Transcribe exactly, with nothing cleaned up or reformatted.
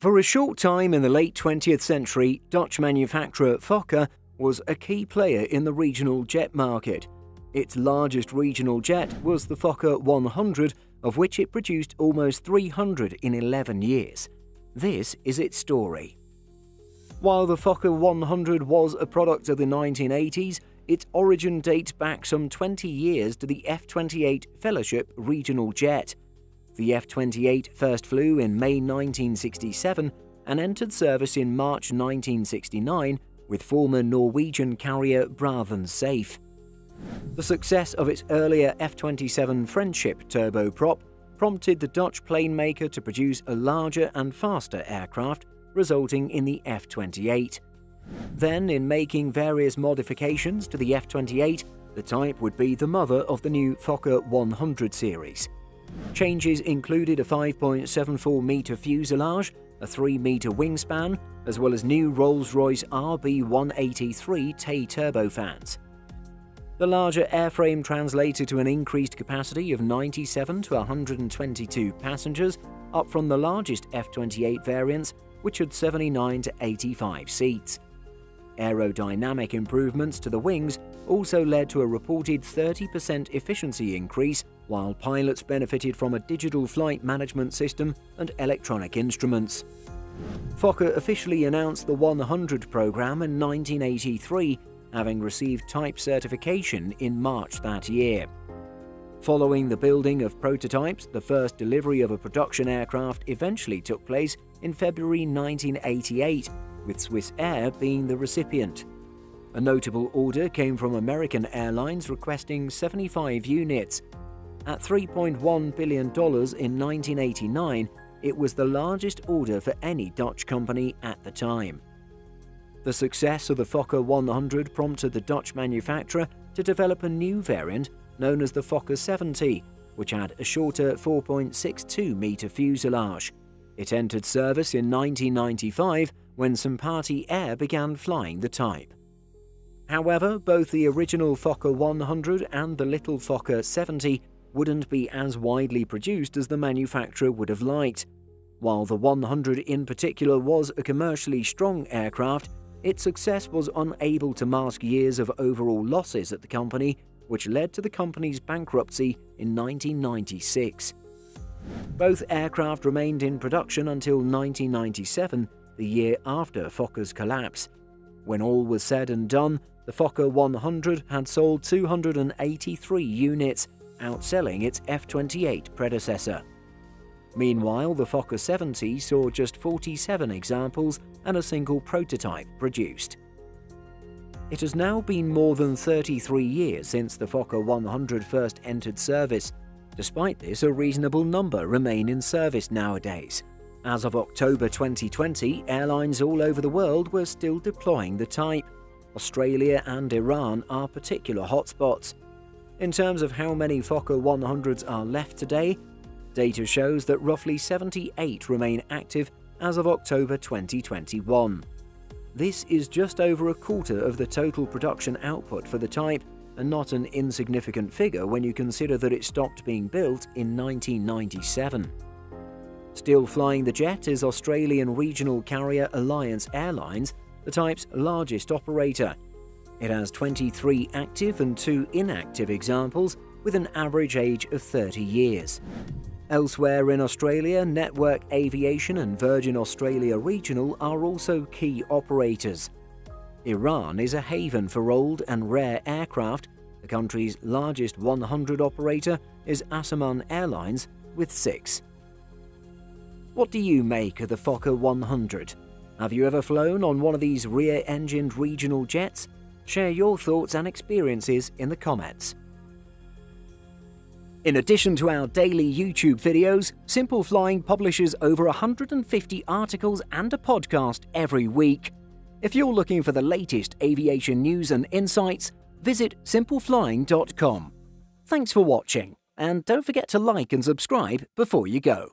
For a short time in the late twentieth century, Dutch manufacturer Fokker was a key player in the regional jet market. Its largest regional jet was the Fokker one hundred, of which it produced almost three hundred in eleven years. This is its story. While the Fokker one hundred was a product of the nineteen eighties, its origin dates back some twenty years to the F twenty-eight Fellowship regional jet. The F twenty-eight first flew in May nineteen sixty-seven and entered service in March nineteen sixty-nine with former Norwegian carrier Braathens SAFE. The success of its earlier F twenty-seven Friendship turboprop prompted the Dutch plane maker to produce a larger and faster aircraft, resulting in the F twenty-eight. Then, in making various modifications to the F twenty-eight, the type would be the mother of the new Fokker one hundred series. Changes included a five point seven four metre fuselage, a three metre wingspan, as well as new Rolls-Royce R B one eighty-three Tay turbofans. The larger airframe translated to an increased capacity of ninety-seven to one hundred twenty-two passengers, up from the largest F twenty-eight variants, which had seventy-nine to eighty-five seats. Aerodynamic improvements to the wings also led to a reported thirty percent efficiency increase, while pilots benefited from a digital flight management system and electronic instruments. Fokker officially announced the one hundred program in nineteen eighty-three, having received type certification in March that year. Following the building of prototypes, the first delivery of a production aircraft eventually took place in February nineteen eighty-eight, with Swissair being the recipient. A notable order came from American Airlines requesting seventy-five units. At three point one billion dollars in nineteen eighty-nine, it was the largest order for any Dutch company at the time. The success of the Fokker one hundred prompted the Dutch manufacturer to develop a new variant known as the Fokker seventy, which had a shorter four point six two metre fuselage. It entered service in nineteen ninety-five when Sempati Air began flying the type. However, both the original Fokker one hundred and the little Fokker seventy wouldn't be as widely produced as the manufacturer would have liked. While the one hundred in particular was a commercially strong aircraft, its success was unable to mask years of overall losses at the company, which led to the company's bankruptcy in nineteen ninety-six. Both aircraft remained in production until nineteen ninety-seven, the year after Fokker's collapse. When all was said and done, the Fokker one hundred had sold two hundred eighty-three units, outselling its F twenty-eight predecessor. Meanwhile, the Fokker seventy saw just forty-seven examples and a single prototype produced. It has now been more than thirty-three years since the Fokker one hundred first entered service. Despite this, a reasonable number remain in service nowadays. As of October twenty twenty, airlines all over the world were still deploying the type. Australia and Iran are particular hotspots. In terms of how many Fokker one hundreds are left today, data shows that roughly seventy-eight remain active as of October twenty twenty-one. This is just over a quarter of the total production output for the type, and not an insignificant figure when you consider that it stopped being built in nineteen ninety-seven. Still flying the jet is Australian regional carrier Alliance Airlines, the type's largest operator. It has twenty-three active and two inactive examples, with an average age of thirty years. Elsewhere in Australia, Network Aviation and Virgin Australia Regional are also key operators. Iran is a haven for old and rare aircraft. The country's largest one hundred operator is Asman Airlines with six. What do you make of the Fokker one hundred? Have you ever flown on one of these rear-engined regional jets? Share your thoughts and experiences in the comments. In addition to our daily YouTube videos, Simple Flying publishes over one hundred fifty articles and a podcast every week. If you're looking for the latest aviation news and insights, visit simple flying dot com. Thanks for watching, and don't forget to like and subscribe before you go.